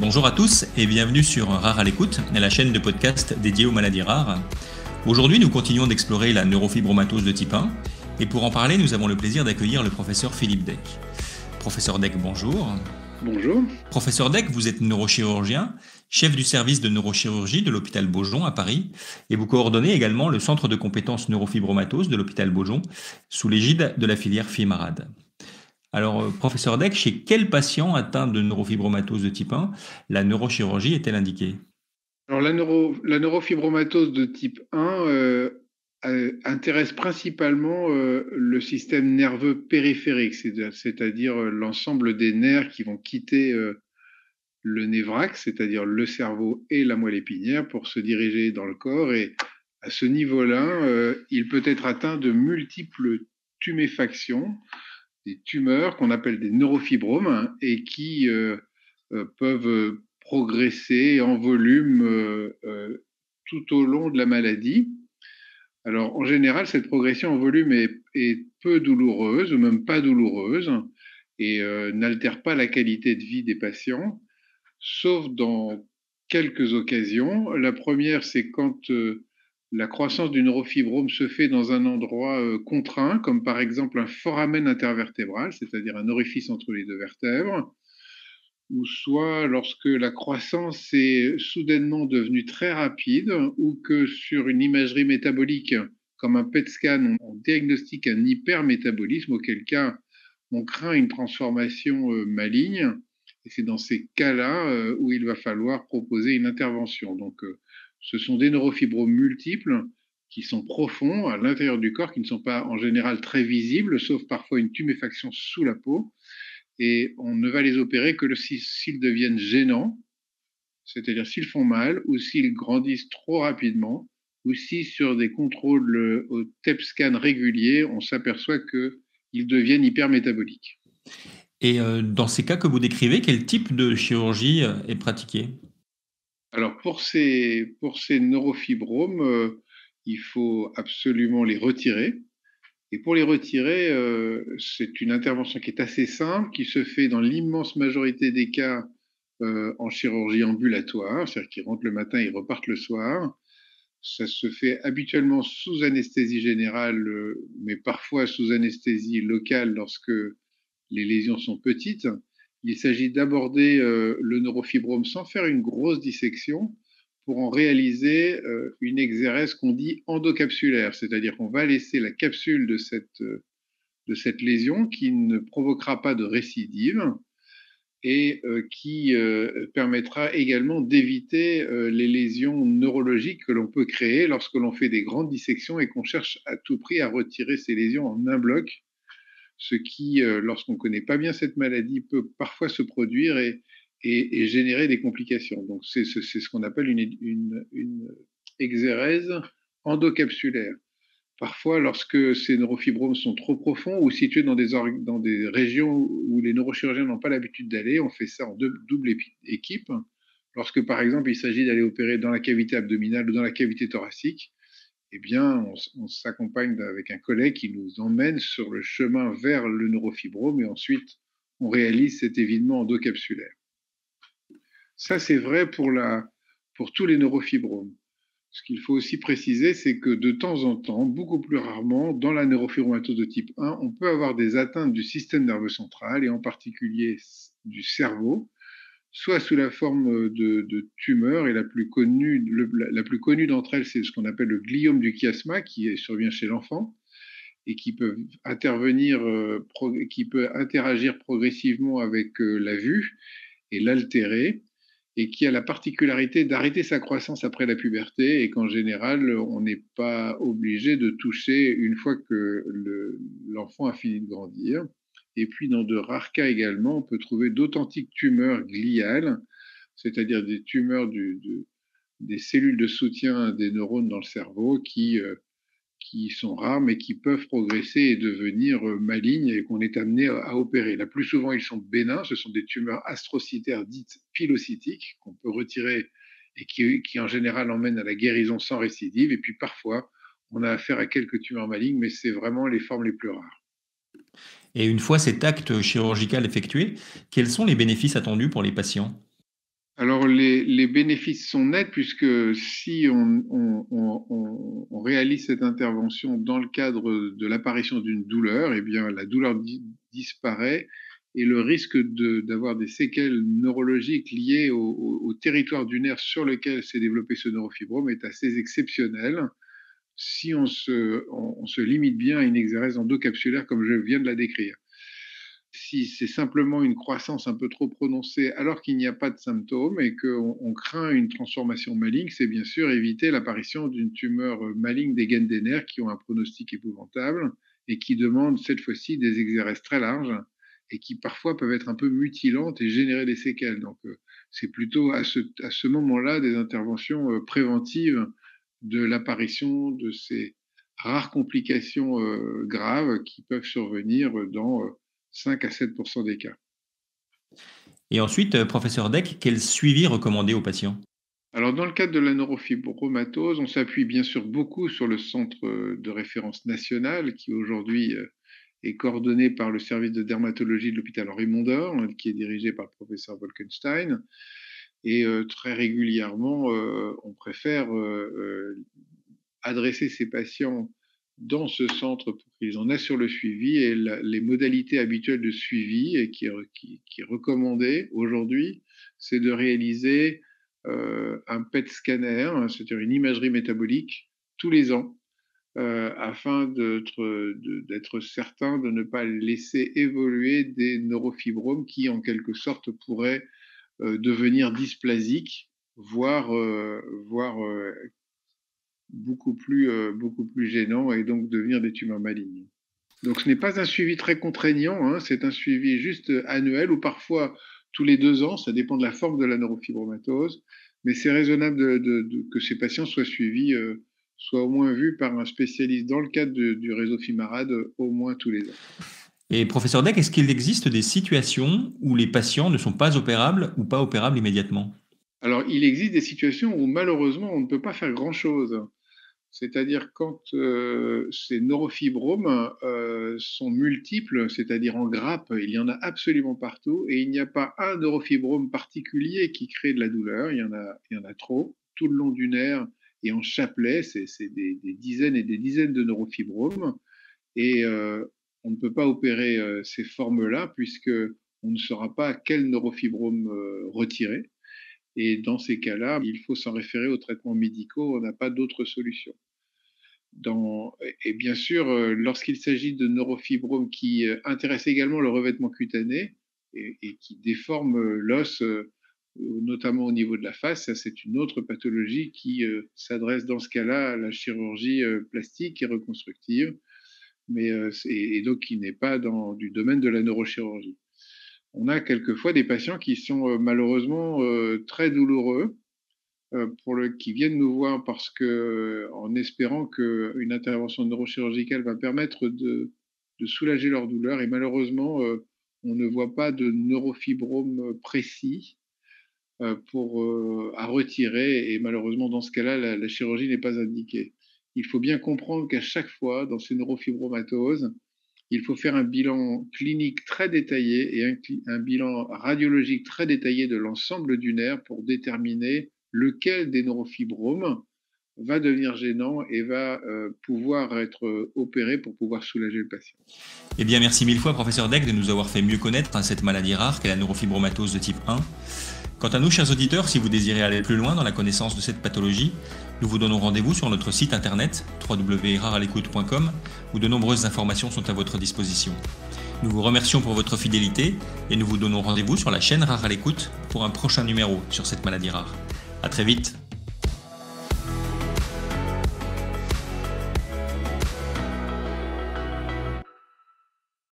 Bonjour à tous et bienvenue sur RARE à l'écoute, la chaîne de podcast dédiée aux maladies rares. Aujourd'hui, nous continuons d'explorer la neurofibromatose de type 1 et pour en parler, nous avons le plaisir d'accueillir le professeur Philippe Decq. Professeur Decq, bonjour. Bonjour. Professeur Decq, vous êtes neurochirurgien, chef du service de neurochirurgie de l'Hôpital Beaujon à Paris et vous coordonnez également le centre de compétences neurofibromatose de l'Hôpital Beaujon sous l'égide de la filière FIMARAD. Alors, professeur Decq, chez quel patient atteint de neurofibromatose de type 1 la neurochirurgie est-elle indiquée? Alors, la neurofibromatose de type 1 intéresse principalement le système nerveux périphérique, c'est-à-dire l'ensemble des nerfs qui vont quitter le névraque, c'est-à-dire le cerveau et la moelle épinière, pour se diriger dans le corps. Et à ce niveau-là, il peut être atteint de multiples tuméfactions, des tumeurs qu'on appelle des neurofibromes et qui peuvent progresser en volume tout au long de la maladie. Alors, en général, cette progression en volume est peu douloureuse, ou même pas douloureuse, et n'altère pas la qualité de vie des patients, sauf dans quelques occasions. La première, c'est quand la croissance du neurofibrome se fait dans un endroit contraint, comme par exemple un foramen intervertébral, c'est-à-dire un orifice entre les deux vertèbres, ou soit lorsque la croissance est soudainement devenue très rapide, ou que sur une imagerie métabolique, comme un PET scan, on diagnostique un hypermétabolisme, auquel cas on craint une transformation maligne, et c'est dans ces cas-là où il va falloir proposer une intervention. Donc, ce sont des neurofibromes multiples qui sont profonds à l'intérieur du corps, qui ne sont pas en général très visibles, sauf parfois une tuméfaction sous la peau. Et on ne va les opérer que s'ils deviennent gênants, c'est-à-dire s'ils font mal ou s'ils grandissent trop rapidement, ou si sur des contrôles au PET scan réguliers, on s'aperçoit qu'ils deviennent hypermétaboliques. Et dans ces cas que vous décrivez, quel type de chirurgie est pratiquée ? Alors, pour ces neurofibromes, il faut absolument les retirer. Et pour les retirer, c'est une intervention qui est assez simple, qui se fait dans l'immense majorité des cas en chirurgie ambulatoire, c'est-à-dire qu'ils rentrent le matin et ils repartent le soir. Ça se fait habituellement sous anesthésie générale, mais parfois sous anesthésie locale lorsque les lésions sont petites. Il s'agit d'aborder le neurofibrome sans faire une grosse dissection pour en réaliser une exérèse qu'on dit endocapsulaire, c'est-à-dire qu'on va laisser la capsule de cette lésion qui ne provoquera pas de récidive et qui permettra également d'éviter les lésions neurologiques que l'on peut créer lorsque l'on fait des grandes dissections et qu'on cherche à tout prix à retirer ces lésions en un bloc. Ce qui, lorsqu'on ne connaît pas bien cette maladie, peut parfois se produire et générer des complications. Donc, c'est ce qu'on appelle une exérèse endocapsulaire. Parfois, lorsque ces neurofibromes sont trop profonds ou situés dans des régions où les neurochirurgiens n'ont pas l'habitude d'aller, on fait ça en double équipe. Lorsque, par exemple, il s'agit d'aller opérer dans la cavité abdominale ou dans la cavité thoracique, eh bien, on s'accompagne avec un collègue qui nous emmène sur le chemin vers le neurofibrome et ensuite, on réalise cet évidement endocapsulaire. Ça, c'est vrai pour tous les neurofibromes. Ce qu'il faut aussi préciser, c'est que de temps en temps, beaucoup plus rarement, dans la neurofibromatose de type 1, on peut avoir des atteintes du système nerveux central et en particulier du cerveau, soit sous la forme de tumeurs, et la plus connue d'entre elles, c'est ce qu'on appelle le gliome du chiasma, qui survient chez l'enfant, et qui peut interagir progressivement avec la vue, et l'altérer, et qui a la particularité d'arrêter sa croissance après la puberté, et qu'en général, on n'est pas obligé de toucher une fois que l'enfant a fini de grandir. Et puis, dans de rares cas également, on peut trouver d'authentiques tumeurs gliales, c'est-à-dire des tumeurs des cellules de soutien des neurones dans le cerveau qui sont rares, mais qui peuvent progresser et devenir malignes et qu'on est amené à opérer. La plus souvent, ils sont bénins. Ce sont des tumeurs astrocytaires dites pilocytiques qu'on peut retirer et qui, en général, emmènent à la guérison sans récidive. Et puis, parfois, on a affaire à quelques tumeurs malignes, mais c'est vraiment les formes les plus rares. Et une fois cet acte chirurgical effectué, quels sont les bénéfices attendus pour les patients ? Alors, les bénéfices sont nets, puisque si on réalise cette intervention dans le cadre de l'apparition d'une douleur, eh bien, la douleur disparaît et le risque d'avoir des séquelles neurologiques liées au territoire du nerf sur lequel s'est développé ce neurofibrome est assez exceptionnel si on se limite bien à une exérèse endocapsulaire comme je viens de la décrire. Si c'est simplement une croissance un peu trop prononcée alors qu'il n'y a pas de symptômes et qu'on craint une transformation maligne, c'est bien sûr éviter l'apparition d'une tumeur maligne des gaines des nerfs qui ont un pronostic épouvantable et qui demandent cette fois-ci des exérèses très larges et qui parfois peuvent être un peu mutilantes et générer des séquelles. Donc c'est plutôt à ce moment-là des interventions préventives de l'apparition de ces rares complications graves qui peuvent survenir dans 5 à 7 % des cas. Et ensuite, professeur Decq, quel suivi recommander aux patients? Alors, dans le cadre de la neurofibromatose, on s'appuie bien sûr beaucoup sur le centre de référence national qui aujourd'hui est coordonné par le service de dermatologie de l'hôpital Henri-Mondor, qui est dirigé par le professeur Wolkenstein. Et très régulièrement, on préfère adresser ces patients dans ce centre pour qu'ils en assurent le suivi, et les modalités habituelles de suivi et qui est recommandée aujourd'hui, c'est de réaliser un PET scanner, c'est-à-dire une imagerie métabolique, tous les ans, afin d'être certain de ne pas laisser évoluer des neurofibromes qui, en quelque sorte, pourraient devenir dysplasiques, voire beaucoup plus gênant et donc devenir des tumeurs malignes. Donc ce n'est pas un suivi très contraignant, c'est un suivi juste annuel ou parfois tous les 2 ans, ça dépend de la forme de la neurofibromatose, mais c'est raisonnable que ces patients soient suivis, soient au moins vus par un spécialiste dans le cadre du réseau FIMARAD au moins tous les ans. Et professeur Decq, est-ce qu'il existe des situations où les patients ne sont pas opérables ou pas opérables immédiatement? Alors il existe des situations où malheureusement on ne peut pas faire grand-chose. C'est-à-dire quand ces neurofibromes sont multiples, c'est-à-dire en grappe, il y en a absolument partout, et il n'y a pas un neurofibrome particulier qui crée de la douleur, il y en a trop, tout le long du nerf, et en chapelet, c'est des dizaines et des dizaines de neurofibromes, et on ne peut pas opérer ces formes-là, puisqu'on ne saura pas quel neurofibrome retirer. Et dans ces cas-là, il faut s'en référer aux traitements médicaux, on n'a pas d'autre solution. Et bien sûr, lorsqu'il s'agit de neurofibromes qui intéressent également le revêtement cutané et qui déforment l'os, notamment au niveau de la face, ça c'est une autre pathologie qui s'adresse dans ce cas-là à la chirurgie plastique et reconstructive, et donc qui n'est pas du domaine de la neurochirurgie. On a quelquefois des patients qui sont malheureusement très douloureux, qui viennent nous voir parce que, en espérant qu'une intervention neurochirurgicale va permettre de soulager leur douleur, et malheureusement, on ne voit pas de neurofibrome précis à retirer, et malheureusement, dans ce cas-là, la chirurgie n'est pas indiquée. Il faut bien comprendre qu'à chaque fois, dans ces neurofibromatoses, il faut faire un bilan clinique très détaillé et un bilan radiologique très détaillé de l'ensemble du nerf pour déterminer lequel des neurofibromes va devenir gênant et va pouvoir être opéré pour pouvoir soulager le patient. Eh bien, merci mille fois, professeur Decq, de nous avoir fait mieux connaître cette maladie rare qu'est la neurofibromatose de type 1. Quant à nous, chers auditeurs, si vous désirez aller plus loin dans la connaissance de cette pathologie, nous vous donnons rendez-vous sur notre site internet www.rarealécoute.com où de nombreuses informations sont à votre disposition. Nous vous remercions pour votre fidélité et nous vous donnons rendez-vous sur la chaîne Rare à l'écoute pour un prochain numéro sur cette maladie rare. À très vite.